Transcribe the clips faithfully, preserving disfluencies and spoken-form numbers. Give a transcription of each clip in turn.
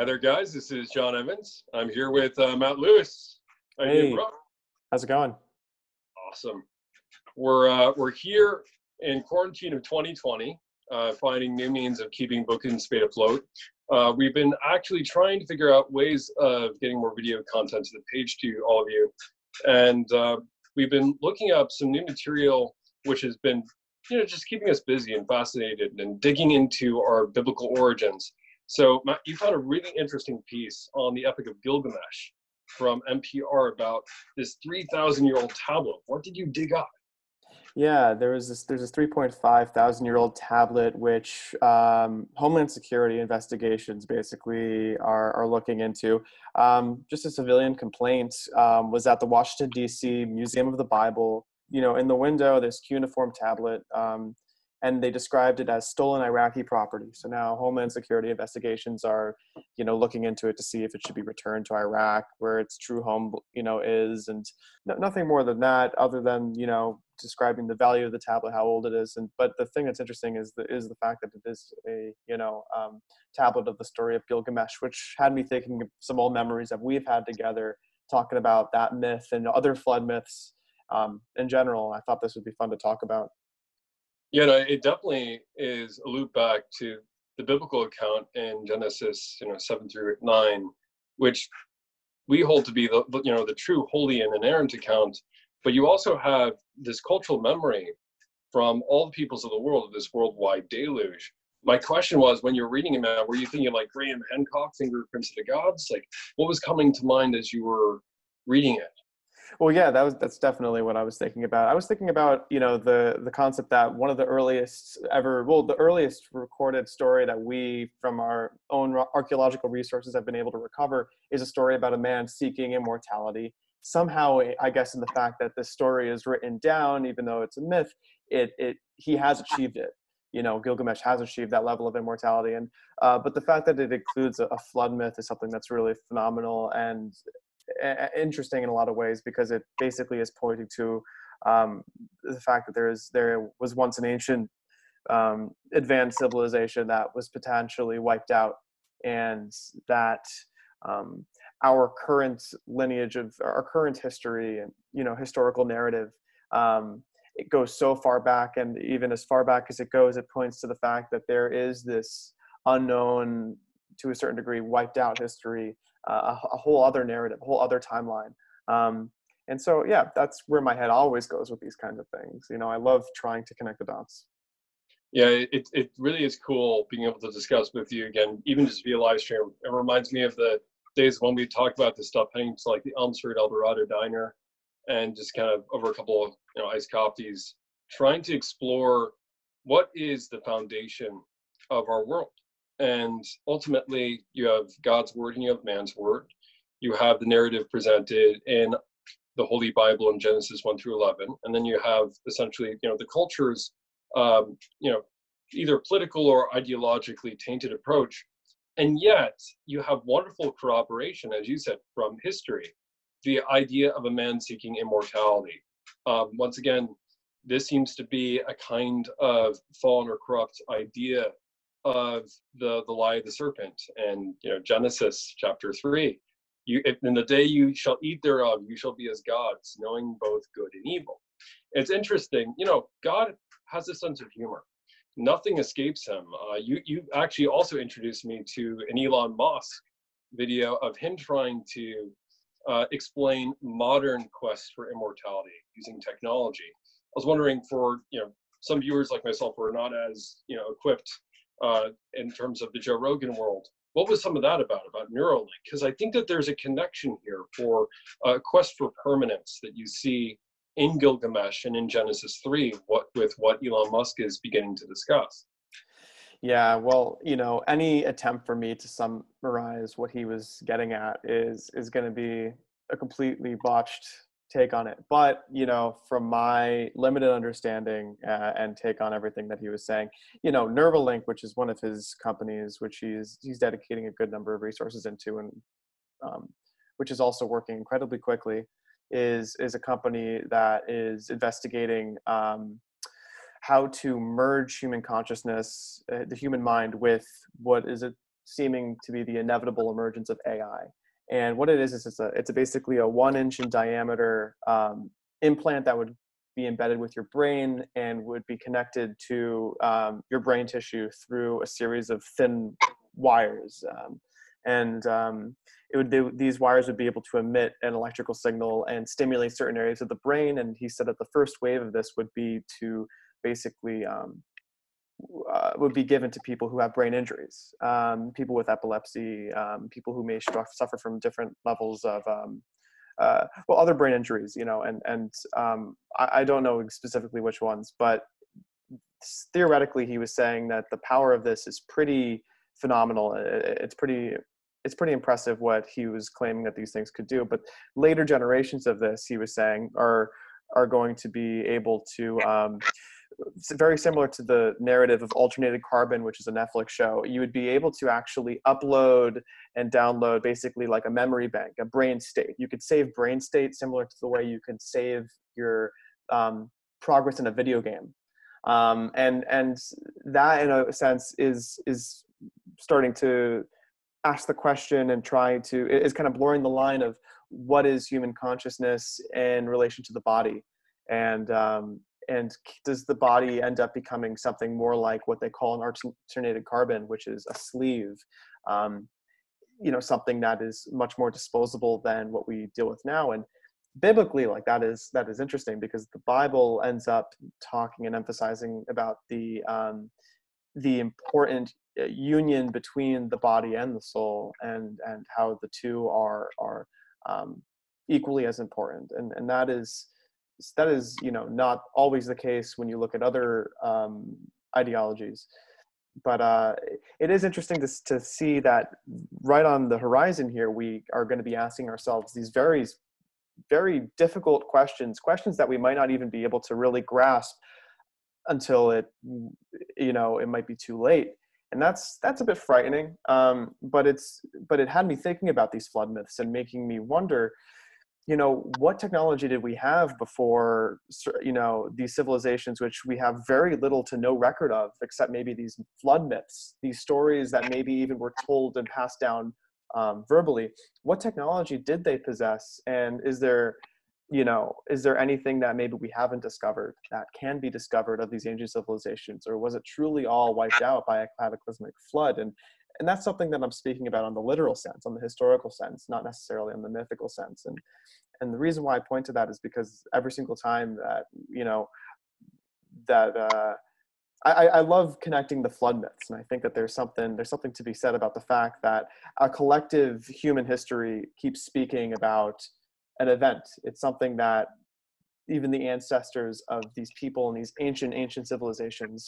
Hi there, guys. This is John Evans. I'm here with uh, Matt Lewis. How hey, you, bro? How's it going? Awesome. We're uh, we're here in quarantine of twenty twenty, uh, finding new means of keeping Book and Spade afloat. Uh, we've been actually trying to figure out ways of getting more video content to the page to all of you, and uh, we've been looking up some new material, which has been, you know, just keeping us busy and fascinated and digging into our biblical origins. So, Matt, you found a really interesting piece on the Epic of Gilgamesh from N P R about this three thousand year old tablet. What did you dig up? Yeah, there was this, there's this three point five thousand year old tablet, which um, Homeland Security investigations basically are, are looking into. Um, just a civilian complaint um, was at the Washington, D C Museum of the Bible. You know, in the window, this cuneiform tablet, um, and they described it as stolen Iraqi property. So now Homeland Security investigations are, you know, looking into it to see if it should be returned to Iraq, where its true home, you know, is, and no, nothing more than that, other than, you know, describing the value of the tablet, how old it is. And but the thing that's interesting is the is the fact that it is a, you know, um, tablet of the story of Gilgamesh, which had me thinking of some old memories that we've had together, talking about that myth and other flood myths um, in general. I thought this would be fun to talk about. Yeah, no, it definitely is a loop back to the biblical account in Genesis, you know, seven through nine, which we hold to be the, you know, the true, holy, and inerrant account. But you also have this cultural memory from all the peoples of the world of this worldwide deluge. My question was, when you're reading it, man, were you thinking like Graham Hancock, Fingerprints of the Gods? Like, what was coming to mind as you were reading it? Well, yeah, that was that's definitely what I was thinking about. I was thinking about, you know, the the concept that one of the earliest ever, well, the earliest recorded story that we, from our own archaeological resources, have been able to recover is a story about a man seeking immortality. Somehow, I guess, in the fact that this story is written down, even though it's a myth, it it he has achieved it. You know, Gilgamesh has achieved that level of immortality, and uh, but the fact that it includes a, a flood myth is something that's really phenomenal and interesting in a lot of ways, because it basically is pointing to um, the fact that there is there was once an ancient um, advanced civilization that was potentially wiped out, and that um, our current lineage of our current history and, you know, historical narrative, um, it goes so far back, and even as far back as it goes, it points to the fact that there is this unknown, to a certain degree, wiped out history. Uh, a, a whole other narrative, a whole other timeline. Um, and so, yeah, that's where my head always goes with these kinds of things. You know, I love trying to connect the dots. Yeah, it, it really is cool being able to discuss with you again, even just via live stream. It reminds me of the days when we talked about this stuff, heading to like the Elm Street Eldorado Diner and just kind of over a couple of, you know, iced coffees, trying to explore what is the foundation of our world. And ultimately, you have God's word and you have man's word. You have the narrative presented in the Holy Bible in Genesis one through eleven. And then you have essentially, you know, the culture's, um, you know, either political or ideologically tainted approach. And yet you have wonderful corroboration, as you said, from history, the idea of a man seeking immortality. Um, once again, this seems to be a kind of fallen or corrupt idea of the the lie of the serpent, and, you know, Genesis chapter three, you in the day you shall eat thereof, you shall be as gods, knowing both good and evil. It's interesting, you know, God has a sense of humor. Nothing escapes him. Uh, you you actually also introduced me to an Elon Musk video of him trying to uh, explain modern quests for immortality using technology. I was wondering, for, you know, some viewers like myself who are not as, you know, equipped Uh, in terms of the Joe Rogan world, what was some of that about, about Neuralink? Because I think that there's a connection here for a quest for permanence that you see in Gilgamesh and in Genesis three, what with what Elon Musk is beginning to discuss. Yeah, well, you know, any attempt for me to summarize what he was getting at is is going to be a completely botched take on it. But, you know, from my limited understanding uh, and take on everything that he was saying, you know, Neuralink, which is one of his companies, which he's he's dedicating a good number of resources into, and um, which is also working incredibly quickly, is is a company that is investigating um, how to merge human consciousness, uh, the human mind, with what is it seeming to be the inevitable emergence of A I. And what it is, is it's, a, it's a basically a one inch in diameter um, implant that would be embedded with your brain and would be connected to um, your brain tissue through a series of thin wires. Um, and um, it would they, these wires would be able to emit an electrical signal and stimulate certain areas of the brain. And he said that the first wave of this would be to basically um, Uh, would be given to people who have brain injuries, um, people with epilepsy, um, people who may suffer from different levels of, um, uh, well, other brain injuries, you know, and, and um, I, I don't know specifically which ones, but theoretically he was saying that the power of this is pretty phenomenal. It, it's pretty, it's pretty impressive what he was claiming that these things could do, but later generations of this, he was saying, are, are going to be able to, um, very similar to the narrative of Altered Carbon, which is a Netflix show, you would be able to actually upload and download basically like a memory bank, a brain state. You could save brain state similar to the way you can save your um, progress in a video game. Um, and and that, in a sense, is is starting to ask the question and try to, is kind of blurring the line of what is human consciousness in relation to the body. And um, And does the body end up becoming something more like what they call an alternated carbon, which is a sleeve, um, you know, something that is much more disposable than what we deal with now? And biblically, like that is that is interesting because the Bible ends up talking and emphasizing about the um, the important union between the body and the soul, and and how the two are are um, equally as important, and and that is. That is, you know, not always the case when you look at other um, ideologies, but uh, it is interesting to, to see that right on the horizon here, we are going to be asking ourselves these very, very difficult questions, questions that we might not even be able to really grasp until it, you know, it might be too late. And that's, that's a bit frightening, um, but it's, but it had me thinking about these flood myths and making me wonder, you know, what technology did we have before, you know, these civilizations, which we have very little to no record of, except maybe these flood myths, these stories that maybe even were told and passed down um, verbally. What technology did they possess? And is there, you know, is there anything that maybe we haven't discovered that can be discovered of these ancient civilizations? Or was it truly all wiped out by a cataclysmic flood? And And that's something that I'm speaking about on the literal sense, on the historical sense, not necessarily on the mythical sense. And and the reason why I point to that is because every single time that, you know, that uh, I, I love connecting the flood myths. And I think that there's something, there's something to be said about the fact that a collective human history keeps speaking about an event. It's something that even the ancestors of these people and these ancient, ancient civilizations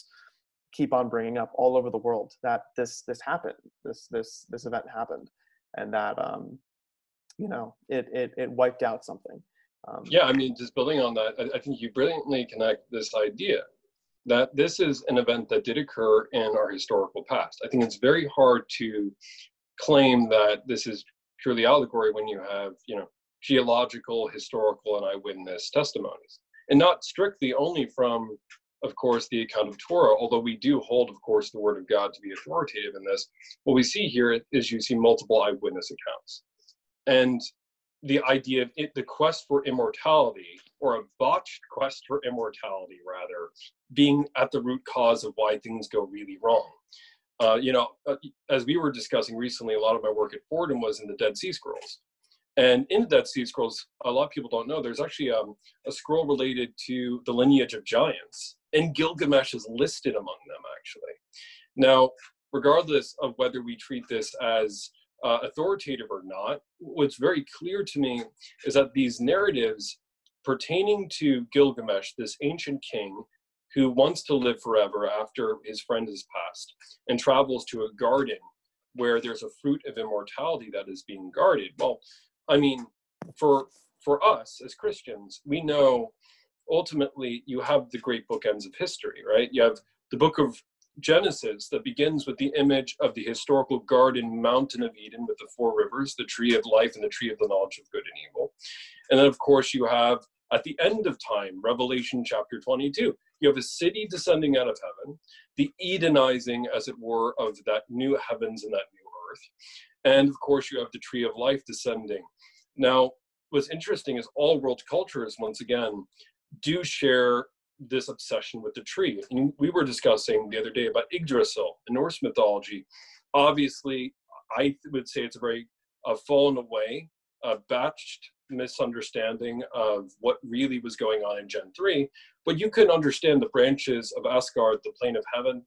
keep on bringing up all over the world, that this this happened, this this this event happened, and that um, you know it it it wiped out something. Um, yeah, I mean, just building on that, I, I think you brilliantly connect this idea that this is an event that did occur in our historical past. I think it's very hard to claim that this is purely allegory when you have you know geological, historical, and eyewitness testimonies, and not strictly only from, of course, the account of Torah, although we do hold, of course, the word of God to be authoritative in this. What we see here is you see multiple eyewitness accounts. And the idea of it, the quest for immortality, or a botched quest for immortality, rather, being at the root cause of why things go really wrong. Uh, you know, as we were discussing recently, a lot of my work at Fordham was in the Dead Sea Scrolls. And in the Dead Sea Scrolls, a lot of people don't know, there's actually um, a scroll related to the lineage of giants. And Gilgamesh is listed among them, actually. Now, regardless of whether we treat this as uh, authoritative or not, what's very clear to me is that these narratives pertaining to Gilgamesh, this ancient king who wants to live forever after his friend has passed and travels to a garden where there's a fruit of immortality that is being guarded. Well, I mean, for, for us as Christians, we know ultimately, you have the great bookends of history, right? You have the book of Genesis that begins with the image of the historical garden mountain of Eden with the four rivers, the tree of life and the tree of the knowledge of good and evil. And then, of course, you have at the end of time, Revelation chapter twenty-two, you have a city descending out of heaven, the Edenizing, as it were, of that new heavens and that new earth. earth. And of course, you have the tree of life descending. Now, what's interesting is all world cultures, once again, do share this obsession with the tree. And we were discussing the other day about Yggdrasil in Norse mythology. Obviously, I would say it's a very uh, fallen away, uh, batched misunderstanding of what really was going on in Gen three. But you can understand the branches of Asgard, the plane of heaven,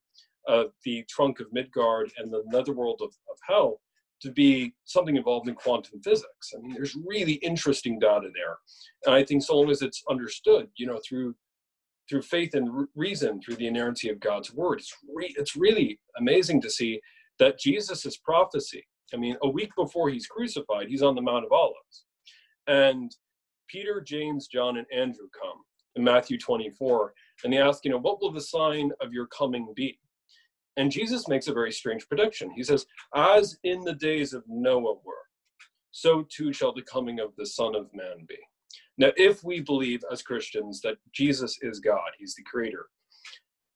uh, the trunk of Midgard, and the netherworld of, of hell to be something involved in quantum physics. I mean, there's really interesting data there. And I think so long as it's understood, you know, through through faith and reason, through the inerrancy of God's word, it's, re it's really amazing to see that Jesus's prophecy, I mean, a week before he's crucified, he's on the Mount of Olives. And Peter, James, John, and Andrew come in Matthew twenty-four, and they ask, you know, what will the sign of your coming be? And Jesus makes a very strange prediction. He says, as in the days of Noah were, so too shall the coming of the Son of Man be. Now, if we believe as Christians that Jesus is God, he's the creator,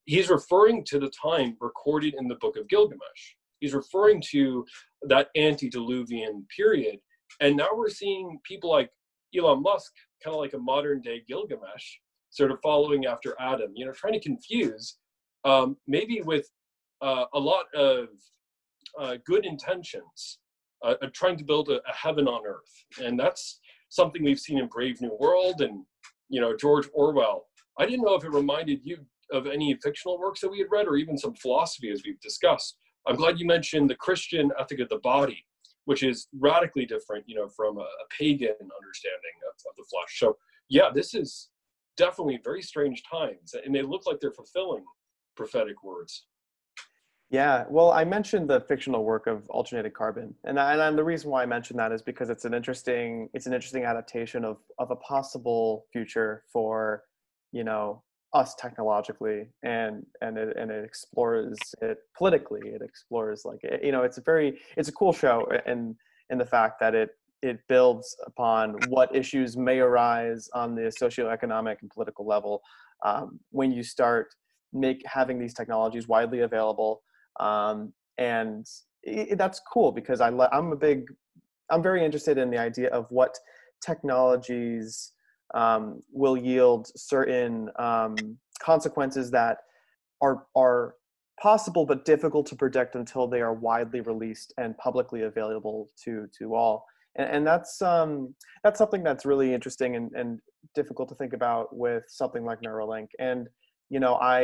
he's referring to the time recorded in the Book of Gilgamesh. He's referring to that antediluvian period. And now we're seeing people like Elon Musk, kind of like a modern day Gilgamesh, sort of following after Adam, you know, trying to confuse um, maybe with uh, a lot of uh, good intentions, uh, uh, trying to build a, a heaven on earth. And that's something we've seen in Brave New World and, you know, George Orwell. I didn't know if it reminded you of any fictional works that we had read or even some philosophy as we've discussed. I'm glad you mentioned the Christian ethic of the body, which is radically different, you know, from a, a pagan understanding of, of the flesh. So yeah, this is definitely very strange times, and they look like they're fulfilling prophetic words. Yeah, well, I mentioned the fictional work of Altered Carbon, and, I, and the reason why I mentioned that is because it's an interesting, it's an interesting adaptation of of a possible future for, you know, us technologically, and and it and it explores it politically. It explores, like, you know, it's a very it's a cool show, and and the fact that it it builds upon what issues may arise on the socioeconomic and political level um, when you start make having these technologies widely available, um, and it, it, that's cool because I I'm a big I'm very interested in the idea of what technologies Um, will yield certain um, consequences that are, are possible but difficult to predict until they are widely released and publicly available to, to all. And, and that's, um, that's something that's really interesting and, and difficult to think about with something like Neuralink. And, you know, I,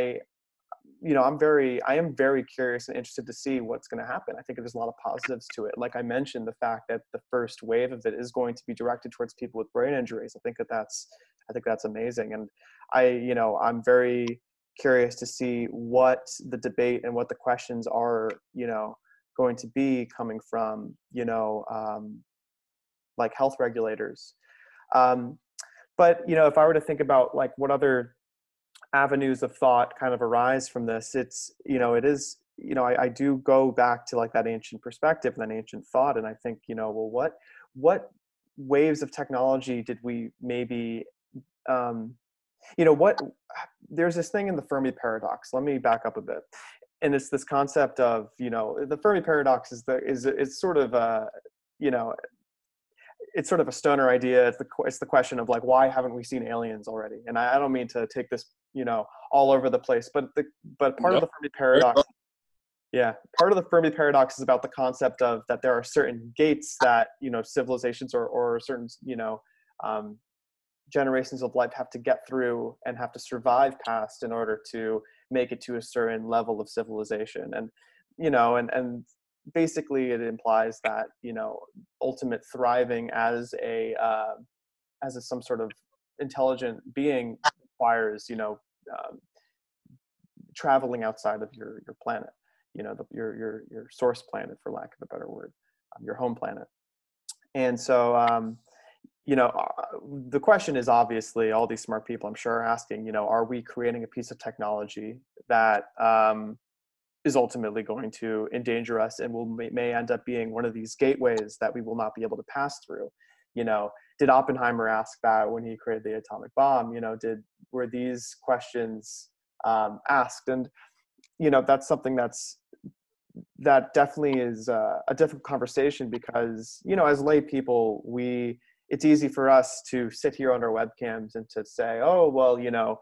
you know, I'm very, I am very curious and interested to see what's going to happen. I think there's a lot of positives to it. Like I mentioned, the fact that the first wave of it is going to be directed towards people with brain injuries. I think that that's, I think that's amazing. And I, you know, I'm very curious to see what the debate and what the questions are, you know, going to be coming from, you know, um, like health regulators. Um, but, you know, if I were to think about like what other avenues of thought kind of arise from this, it's, you know, it is, you know, I, I do go back to like that ancient perspective and that ancient thought. And I think, you know, well, what, what waves of technology did we maybe, um, you know, what, there's this thing in the Fermi paradox. Let me back up a bit. And it's this concept of, you know, the Fermi paradox is the, is, it's sort of a, you know, it's sort of a stoner idea. It's the, it's the question of like, why haven't we seen aliens already? And I, I don't mean to take this, you know, all over the place, but the, but part yep. of the Fermi paradox, yeah, part of the Fermi paradox is about the concept of that there are certain gates that, you know, civilizations or, or certain, you know, um, generations of life have to get through and have to survive past in order to make it to a certain level of civilization. And, you know, and, and, basically it implies that, you know, ultimate thriving as a uh, as a, some sort of intelligent being requires, you know, um, traveling outside of your your planet, you know, the, your your your source planet, for lack of a better word, um, your home planet. And so um, you know, uh, the question is obviously all these smart people, I'm sure, are asking, you know, are we creating a piece of technology that um, is ultimately going to endanger us and will may, may end up being one of these gateways that we will not be able to pass through. You know, did Oppenheimer ask that when he created the atomic bomb? You know, did, were these questions um, asked? And, you know, that's something that's that definitely is uh, a difficult conversation because, you know, as lay people, we, it's easy for us to sit here on our webcams and to say, oh, well, you know,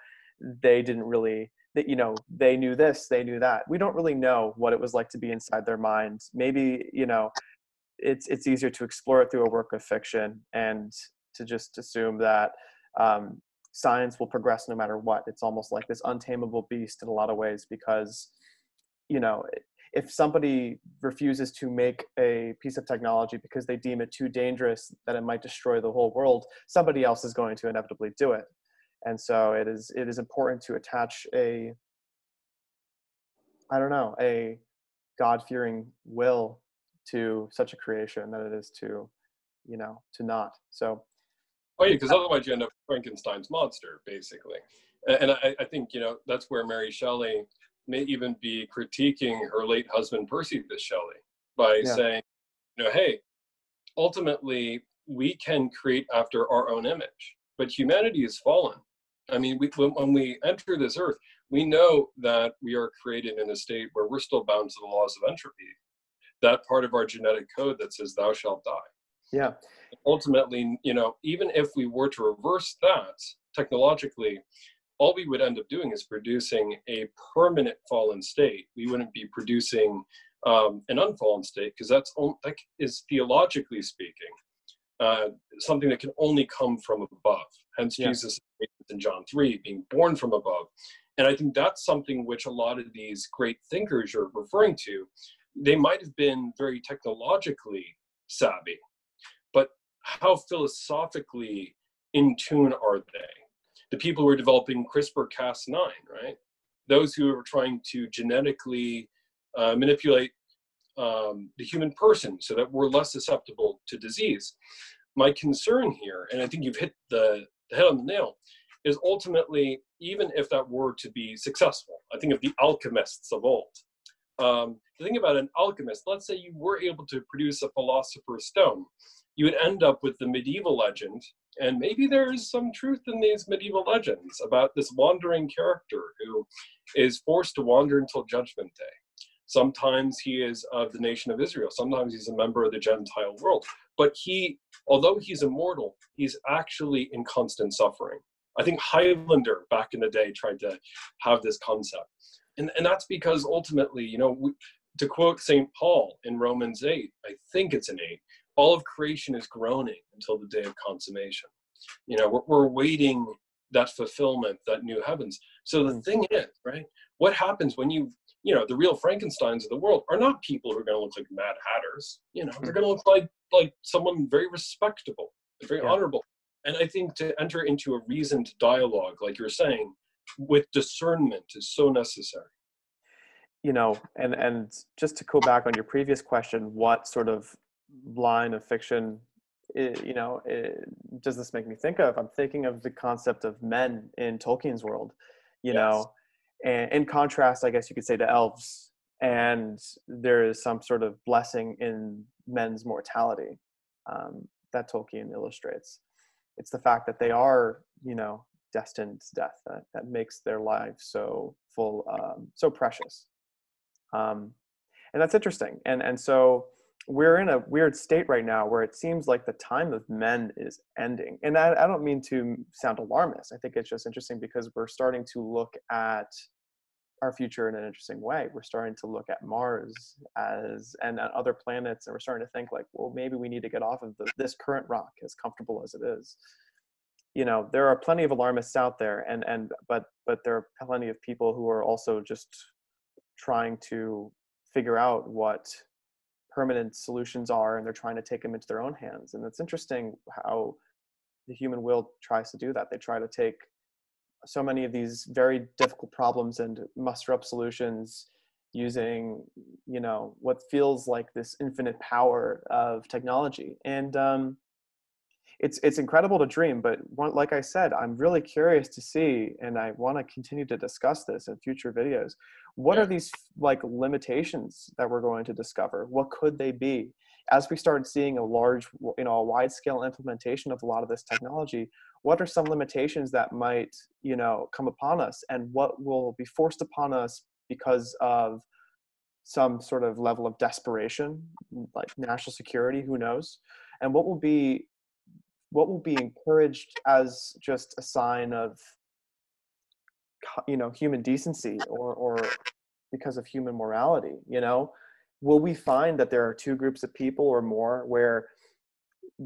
they didn't really, that, you know, they knew this, they knew that. We don't really know what it was like to be inside their minds. Maybe, you know, it's, it's easier to explore it through a work of fiction and to just assume that um, science will progress no matter what. It's almost like this untamable beast in a lot of ways because, you know, if somebody refuses to make a piece of technology because they deem it too dangerous that it might destroy the whole world, somebody else is going to inevitably do it. And so it is, it is important to attach a, I don't know, a God-fearing will to such a creation that it is to, you know, to not. So. Oh yeah, because otherwise you end up Frankenstein's monster, basically. And I, I think, you know, that's where Mary Shelley may even be critiquing her late husband, Percy Bysshe Shelley, by yeah. saying, you know, hey, ultimately we can create after our own image. But humanity is fallen. I mean, we, when we enter this earth, we know that we are created in a state where we're still bound to the laws of entropy. That part of our genetic code that says, thou shalt die. Yeah. Ultimately, you know, even if we were to reverse that technologically, all we would end up doing is producing a permanent fallen state. We wouldn't be producing um, an unfallen state because that's that is theologically speaking. Uh, something that can only come from above, hence yeah. Jesus in John three being born from above. And I think that's something which a lot of these great thinkers are referring to. They might have been very technologically savvy, but how philosophically in tune are they? The people who are developing CRISPR Cas nine, right? Those who are trying to genetically uh, manipulate Um, the human person so that we're less susceptible to disease. My concern here, and I think you've hit the, the head on the nail, is ultimately, even if that were to be successful, I think of the alchemists of old. Um, to think about an alchemist, let's say you were able to produce a philosopher's stone, you would end up with the medieval legend, and maybe there is some truth in these medieval legends about this wandering character who is forced to wander until Judgment Day. Sometimes he is of the nation of Israel. Sometimes he's a member of the Gentile world. But he, although he's immortal, he's actually in constant suffering. I think Highlander back in the day tried to have this concept. And, and that's because ultimately, you know, we, to quote Saint Paul in Romans eight, I think it's in eight, all of creation is groaning until the day of consummation. You know, we're, we're waiting that fulfillment, that new heavens. So the thing is, right, what happens when you you know, the real Frankensteins of the world are not people who are going to look like Mad Hatters. You know, they're going to look like like someone very respectable, very yeah. honorable. And I think to enter into a reasoned dialogue, like you're saying, with discernment is so necessary. You know, and, and just to go back on your previous question, what sort of line of fiction, you know, does this make me think of? I'm thinking of the concept of men in Tolkien's world, you yes. know. And in contrast, I guess you could say, to elves, and there is some sort of blessing in men's mortality um, that Tolkien illustrates. It's the fact that they are, you know, destined to death that, that makes their lives so full, um, so precious. Um, and that's interesting. And and so we're in a weird state right now where it seems like the time of men is ending. And I, I don't mean to sound alarmist. I think it's just interesting because we're starting to look at our future in an interesting way. We're starting to look at Mars as and at other planets, and we're starting to think like, well, maybe we need to get off of the, this current rock, as comfortable as it is. You know, there are plenty of alarmists out there, and and but but there are plenty of people who are also just trying to figure out what permanent solutions are, and they're trying to take them into their own hands. And it's interesting how the human will tries to do that. They try to take so many of these very difficult problems and muster up solutions using, you know, what feels like this infinite power of technology. And um, it's, it's incredible to dream, but one, like I said, I'm really curious to see, and I want to continue to discuss this in future videos. What are these like limitations that we're going to discover? What could they be? As we start seeing a large, you know, a wide scale implementation of a lot of this technology, what are some limitations that might, you know, come upon us, and what will be forced upon us because of some sort of level of desperation, like national security, who knows? And what will be, what will be encouraged as just a sign of, you know, human decency, or, or because of human morality, you know? Will we find that there are two groups of people or more where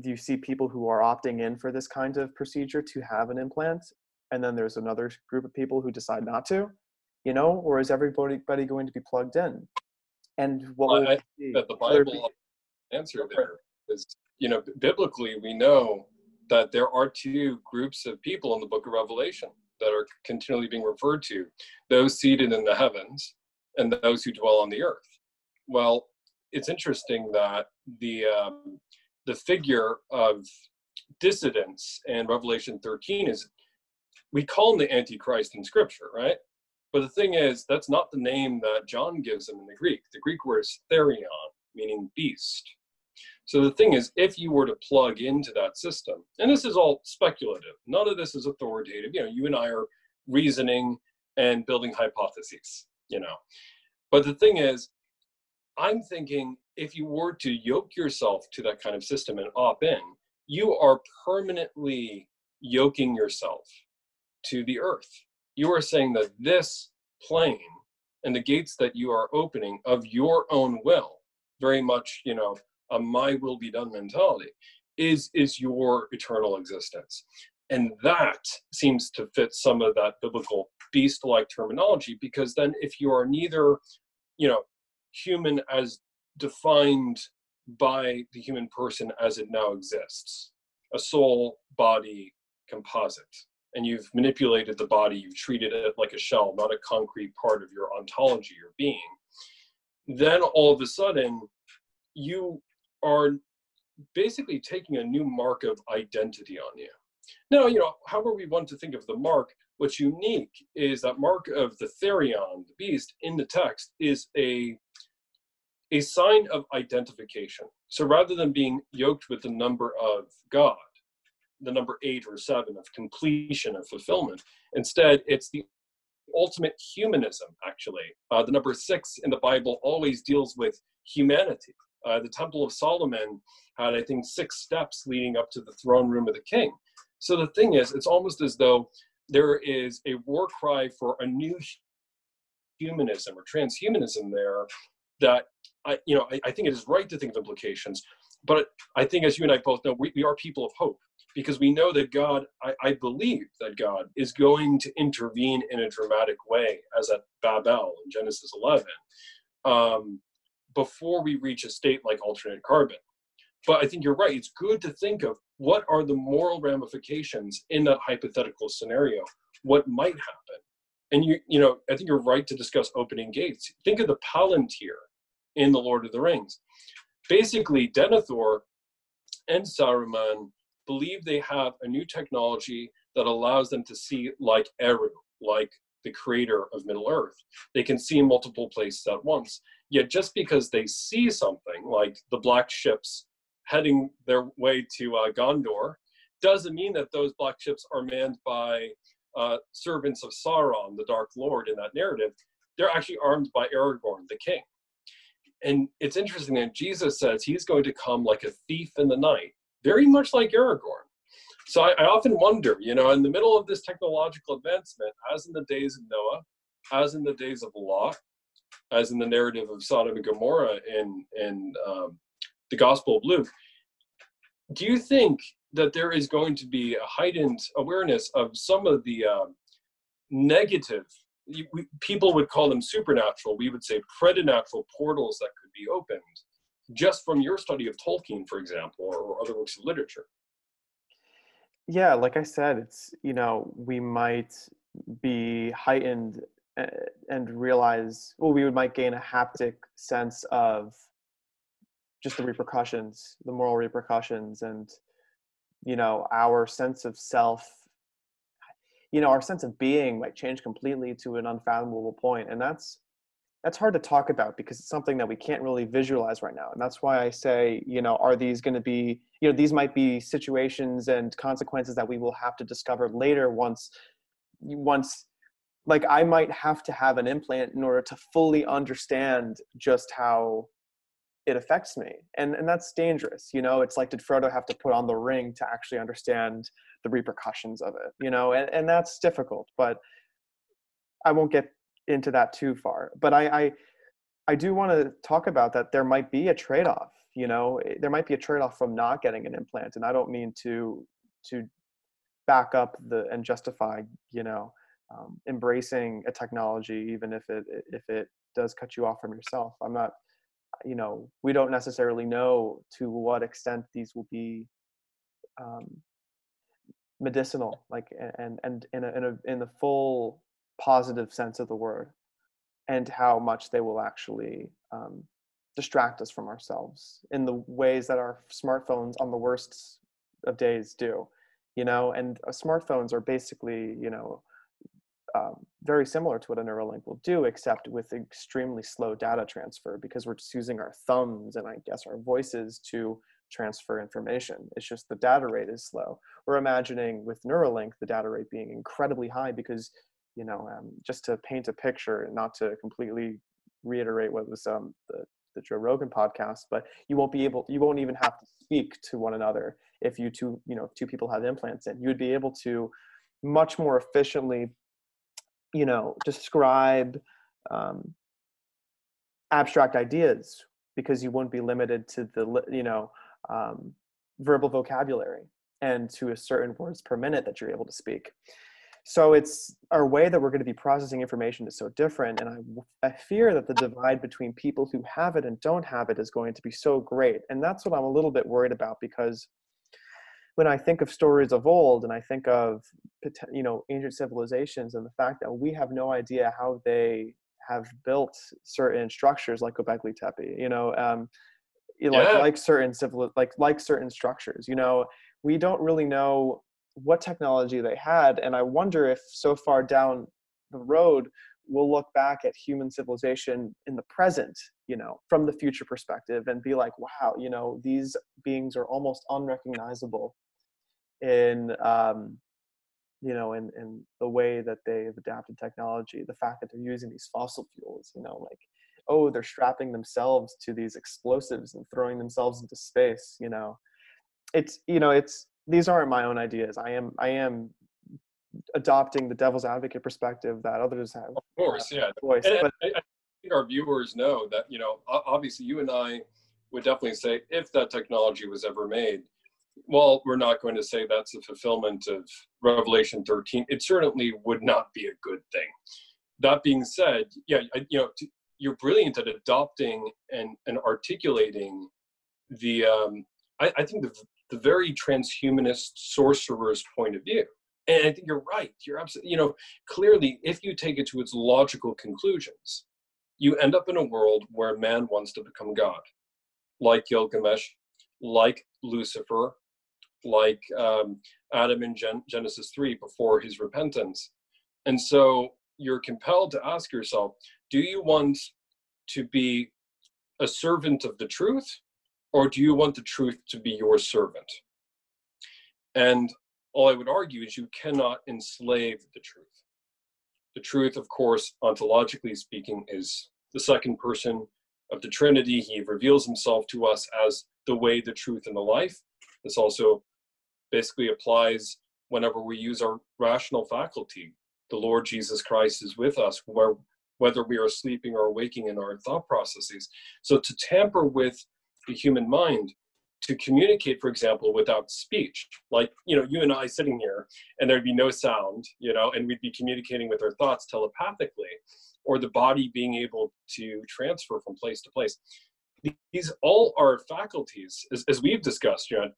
you see people who are opting in for this kind of procedure to have an implant, and then there's another group of people who decide not to, you know? Or is everybody going to be plugged in? And what well, will I think be? that the Bible answer there is, you know, biblically we know that there are two groups of people in the Book of Revelation that are continually being referred to: those seated in the heavens and those who dwell on the earth. Well, it's interesting that the um, the figure of dissidents in Revelation thirteen is, we call him the Antichrist in Scripture, right? But the thing is, that's not the name that John gives him in the Greek. The Greek word is Therion, meaning beast. So the thing is, if you were to plug into that system, and this is all speculative, none of this is authoritative. You know, you and I are reasoning and building hypotheses, you know. But the thing is, I'm thinking if you were to yoke yourself to that kind of system and opt in, you are permanently yoking yourself to the earth. You are saying that this plane and the gates that you are opening of your own will, very much, you know, a my will be done mentality, is, is your eternal existence. And that seems to fit some of that biblical beast-like terminology, because then if you are neither, you know, human as defined by the human person as it now exists, a soul body composite, and you've manipulated the body, you've treated it like a shell, not a concrete part of your ontology, your being, then all of a sudden you are basically taking a new mark of identity on you. Now, you know, however we want to think of the mark, what's unique is that mark of the Therion, the beast, in the text is a, a sign of identification. So rather than being yoked with the number of God, the number eight or seven of completion, of fulfillment, instead it's the ultimate humanism, actually. Uh, the number six in the Bible always deals with humanity. Uh, the Temple of Solomon had, I think, six steps leading up to the throne room of the king. So the thing is, it's almost as though there is a war cry for a new humanism or transhumanism there that, I, you know, I, I think it is right to think of implications. But I think, as you and I both know, we, we are people of hope, because we know that God, I, I believe that God is going to intervene in a dramatic way, as at Babel in Genesis eleven, um, before we reach a state like alternate carbon. But I think you're right. It's good to think of what are the moral ramifications in that hypothetical scenario, what might happen. And, you you know, I think you're right to discuss opening gates. Think of the Palantir in The Lord of the Rings. Basically, Denethor and Saruman believe they have a new technology that allows them to see like Eru, like the creator of Middle-earth. They can see multiple places at once. Yet just because they see something, like the black ships heading their way to uh, Gondor, doesn't mean that those black ships are manned by uh, servants of Sauron, the Dark Lord, in that narrative. They're actually armed by Aragorn, the king. And it's interesting that Jesus says he's going to come like a thief in the night, very much like Aragorn. So I, I often wonder, you know, in the middle of this technological advancement, as in the days of Noah, as in the days of Lot, as in the narrative of Sodom and Gomorrah in, in um, the Gospel of Luke, do you think that there is going to be a heightened awareness of some of the um, negative, you, we, people would call them supernatural, we would say preternatural portals that could be opened, just from your study of Tolkien, for example, or, or other works of literature? Yeah, like I said, it's, you know, we might be heightened and, and realize, well, we might gain a haptic sense of just the repercussions, the moral repercussions, and, you know, our sense of self, you know, our sense of being might change completely to an unfathomable point. And that's, that's hard to talk about, because it's something that we can't really visualize right now. And that's why I say, you know, are these going to be, you know, these might be situations and consequences that we will have to discover later, once, once like I might have to have an implant in order to fully understand just how it affects me. And, and that's dangerous. You know, it's like, did Frodo have to put on the ring to actually understand the repercussions of it? You know, and, and that's difficult, but I won't get into that too far. But I, I, I do want to talk about that. There might be a trade-off, you know, there might be a trade-off from not getting an implant. And I don't mean to, to back up the, and justify, you know, um, embracing a technology, even if it, if it does cut you off from yourself. I'm not, you know, we don't necessarily know to what extent these will be, um, medicinal, like, and, and, in a, in a, in the full positive sense of the word, and how much they will actually um, distract us from ourselves in the ways that our smartphones on the worst of days do, you know, and uh, smartphones are basically, you know, um, very similar to what a Neuralink will do, except with extremely slow data transfer, because we're just using our thumbs and I guess our voices to transfer information. It's just the data rate is slow. We're imagining with Neuralink, the data rate being incredibly high because, you know, um, just to paint a picture and not to completely reiterate what was um, the, the Joe Rogan podcast, but you won't be able, you won't even have to speak to one another if you two, you know, if two people have implants in. You would be able to much more efficiently, you know, describe um, abstract ideas because you wouldn't be limited to the, you know, um, verbal vocabulary and to a certain words per minute that you're able to speak. So it's our way that we're going to be processing information is so different. And I, I fear that the divide between people who have it and don't have it is going to be so great. And that's what I'm a little bit worried about, because when I think of stories of old and I think of, you know, ancient civilizations and the fact that we have no idea how they have built certain structures like Göbekli Tepe, you know, um, yeah. like, like certain civil, like, like certain structures, you know, we don't really know what technology they had. And I wonder if so far down the road, we'll look back at human civilization in the present, you know, from the future perspective and be like, wow, you know, these beings are almost unrecognizable in, um, you know, in, in the way that they've adapted technology, the fact that they're using these fossil fuels, you know, like, oh, they're strapping themselves to these explosives and throwing themselves into space, you know, it's, you know, it's, these aren't my own ideas. I am I am adopting the devil's advocate perspective that others have. Of course, yeah. Voice, and, but, I, I think our viewers know that, you know, obviously you and I would definitely say if that technology was ever made, well, we're not going to say that's a fulfillment of Revelation thirteen. It certainly would not be a good thing. That being said, yeah, you know, you're brilliant at adopting and, and articulating the, um, I, I think the, the very transhumanist sorcerer's point of view. And I think you're right. You're absolutely, you know, clearly, if you take it to its logical conclusions, you end up in a world where man wants to become God, like Gilgamesh, like Lucifer, like um, Adam in Gen- Genesis three before his repentance. And so you're compelled to ask yourself, do you want to be a servant of the truth? Or do you want the truth to be your servant? And all I would argue is you cannot enslave the truth. The truth, of course, ontologically speaking, is the second person of the Trinity. He reveals himself to us as the way, the truth, and the life. This also basically applies whenever we use our rational faculty. The Lord Jesus Christ is with us, where, whether we are sleeping or waking in our thought processes. So to tamper with the human mind, to communicate, for example, without speech, like, you know, you and I sitting here and there'd be no sound, you know, and we'd be communicating with our thoughts telepathically, or the body being able to transfer from place to place. These all are faculties, as, as we've discussed, you know, at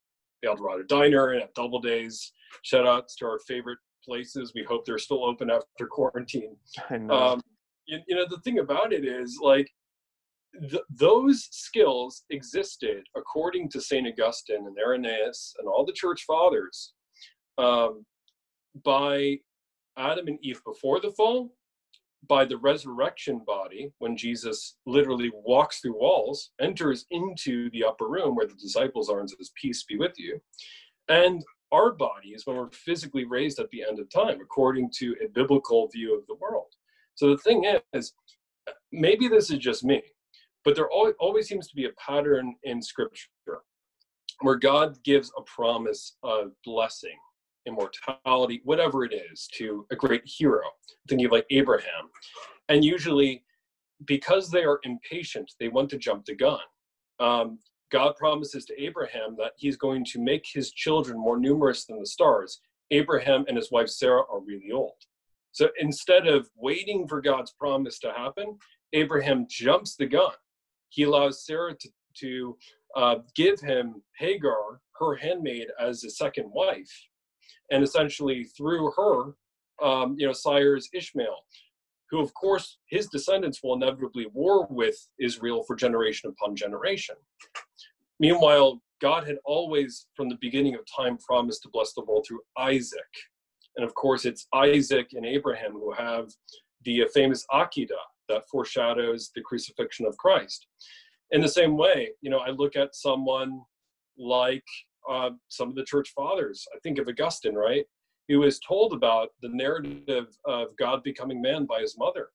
the Eldorado Diner and at Double Days, shout outs to our favorite places. We hope they're still open after quarantine. I know. Um, you, you know, the thing about it is, like, Th- those skills existed according to Saint Augustine and Irenaeus and all the church fathers um, by Adam and Eve before the fall, by the resurrection body, when Jesus literally walks through walls, enters into the upper room where the disciples are and says, peace be with you. And our body is when we're physically raised at the end of time, according to a biblical view of the world. So the thing is, maybe this is just me, but there always, always seems to be a pattern in Scripture where God gives a promise of blessing, immortality, whatever it is, to a great hero. I'm thinking of like Abraham. And usually, because they are impatient, they want to jump the gun. Um, God promises to Abraham that he's going to make his children more numerous than the stars. Abraham and his wife Sarah are really old. So instead of waiting for God's promise to happen, Abraham jumps the gun. He allows Sarah to, to uh, give him Hagar, her handmaid, as a second wife. And essentially through her, um, you know, sires Ishmael, who, of course, his descendants will inevitably war with Israel for generation upon generation. Meanwhile, God had always, from the beginning of time, promised to bless the world through Isaac. And, of course, it's Isaac and Abraham who have the famous Akedah that foreshadows the crucifixion of Christ. In the same way, you know, I look at someone like uh, some of the church fathers. I think of Augustine, right? Who was told about the narrative of God becoming man by his mother.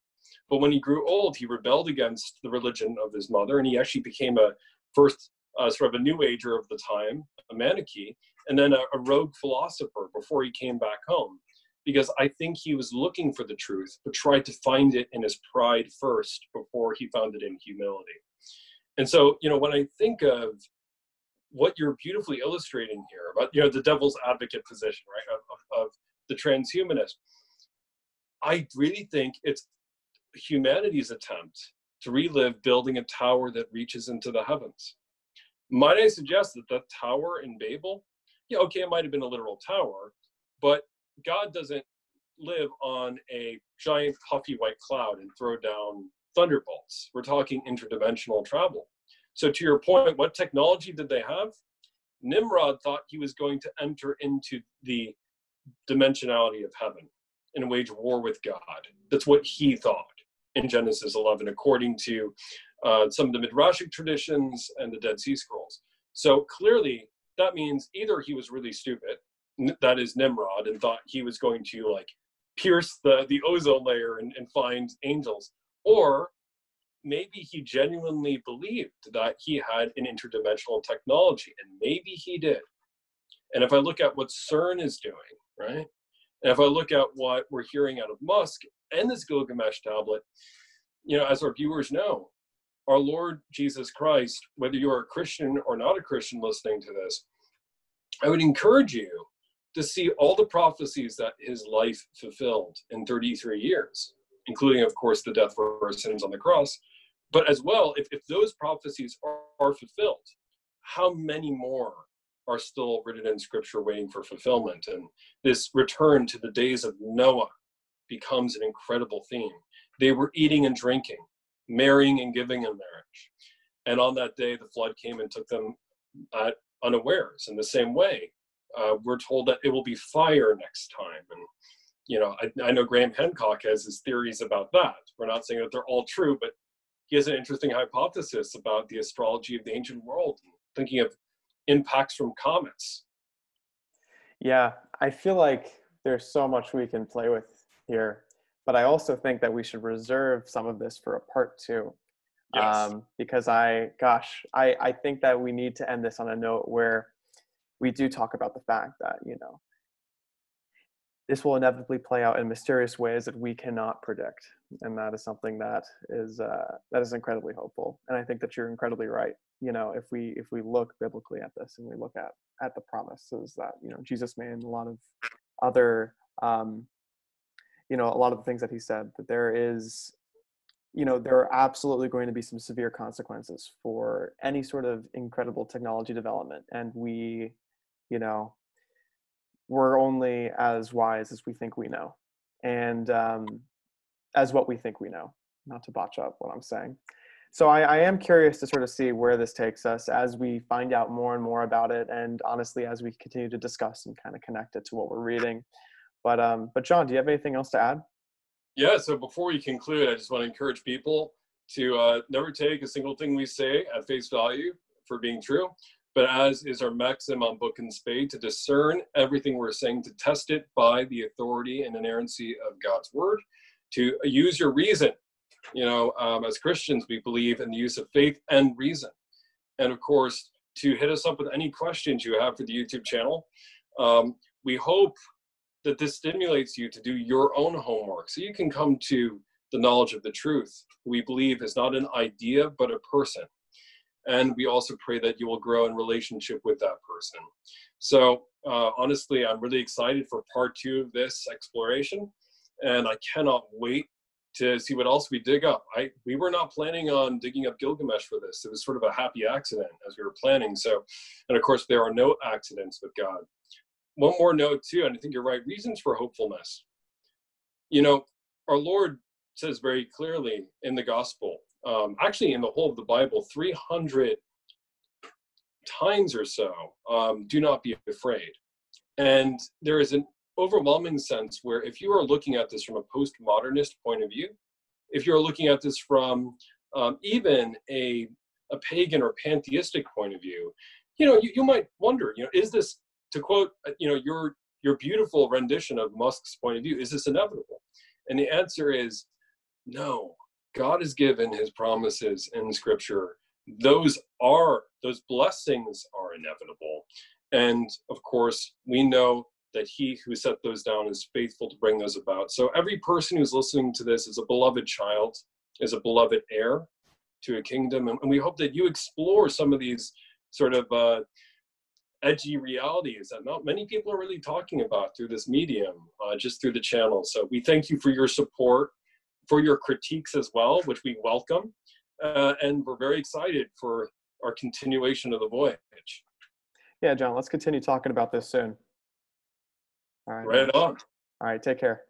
But when he grew old, he rebelled against the religion of his mother, and he actually became a first uh, sort of a New Ager of the time, a Manichae, and then a, a rogue philosopher before he came back home. Because I think he was looking for the truth, but tried to find it in his pride first before he found it in humility. And so, you know, when I think of what you're beautifully illustrating here about, you know, the devil's advocate position, right, of, of the transhumanist, I really think it's humanity's attempt to relive building a tower that reaches into the heavens. Might I suggest that the tower in Babel, yeah, okay, it might have been a literal tower, but God doesn't live on a giant puffy white cloud and throw down thunderbolts. We're talking interdimensional travel. So to your point, what technology did they have? Nimrod thought he was going to enter into the dimensionality of heaven and wage war with God. That's what he thought in Genesis eleven, according to uh, some of the Midrashic traditions and the Dead Sea Scrolls. So clearly, that means either he was really stupid, that is Nimrod, and thought he was going to like pierce the, the ozone layer and, and find angels, or maybe he genuinely believed that he had an interdimensional technology, and maybe he did. And if I look at what CERN is doing, right? And if I look at what we're hearing out of Musk and this Gilgamesh tablet, you know, as our viewers know, our Lord Jesus Christ, whether you are a Christian or not a Christian listening to this, I would encourage you to see all the prophecies that his life fulfilled in thirty-three years, including, of course, the death for our sins on the cross. But as well, if, if those prophecies are, are fulfilled, how many more are still written in Scripture waiting for fulfillment? And this return to the days of Noah becomes an incredible theme. They were eating and drinking, marrying and giving in marriage. And on that day, the flood came and took them uh, unawares. In the same way, uh, we're told that it will be fire next time. And, you know, I, I know Graham Hancock has his theories about that. We're not saying that they're all true, but he has an interesting hypothesis about the astrology of the ancient world, thinking of impacts from comets. Yeah, I feel like there's so much we can play with here, but I also think that we should reserve some of this for a part two. Yes. Um, because I, gosh, I, I think that we need to end this on a note where we do talk about the fact that, you know, this will inevitably play out in mysterious ways that we cannot predict. And that is something that is, uh, that is incredibly hopeful. And I think that you're incredibly right. You know, if we, if we look biblically at this and we look at, at the promises that, you know, Jesus made and a lot of other, um, you know, a lot of the things that he said, that there is, you know, there are absolutely going to be some severe consequences for any sort of incredible technology development. And we, you know, we're only as wise as we think we know, and um, as what we think we know, not to botch up what I'm saying. So I, I am curious to sort of see where this takes us as we find out more and more about it. And honestly, as we continue to discuss and kind of connect it to what we're reading. But, um, but John, do you have anything else to add? Yeah. So before we conclude, I just want to encourage people to uh, never take a single thing we say at face value for being true. but as is our maxim on Book and Spade, to discern everything we're saying, to test it by the authority and inerrancy of God's word, to use your reason. You know, um, as Christians, we believe in the use of faith and reason. And of course, to hit us up with any questions you have for the YouTube channel. Um, we hope that this stimulates you to do your own homework so you can come to the knowledge of the truth, who we believe is not an idea, but a person. And we also pray that you will grow in relationship with that person. So uh, honestly, I'm really excited for part two of this exploration, and I cannot wait to see what else we dig up. I, we were not planning on digging up Gilgamesh for this. It was sort of a happy accident as we were planning. So, and of course, there are no accidents with God. One more note too, and I think you're right, reasons for hopefulness. You know, our Lord says very clearly in the gospel, um, actually in the whole of the Bible, three hundred times or so, um, do not be afraid. And there is an overwhelming sense where if you are looking at this from a postmodernist point of view, if you're looking at this from um, even a, a pagan or pantheistic point of view, you know, you, you might wonder, you know, is this, to quote, you know, your, your beautiful rendition of Musk's point of view, is this inevitable? And the answer is no. God has given his promises in scripture. Those are, those blessings are inevitable. And of course, we know that he who set those down is faithful to bring those about. So every person who's listening to this is a beloved child, is a beloved heir to a kingdom. And, and we hope that you explore some of these sort of uh, edgy realities that not many people are really talking about through this medium, uh, just through the channel. So we thank you for your support, for your critiques as well, which we welcome. Uh, and we're very excited for our continuation of the voyage. Yeah, John, let's continue talking about this soon. All right. Right on. All right. Take care.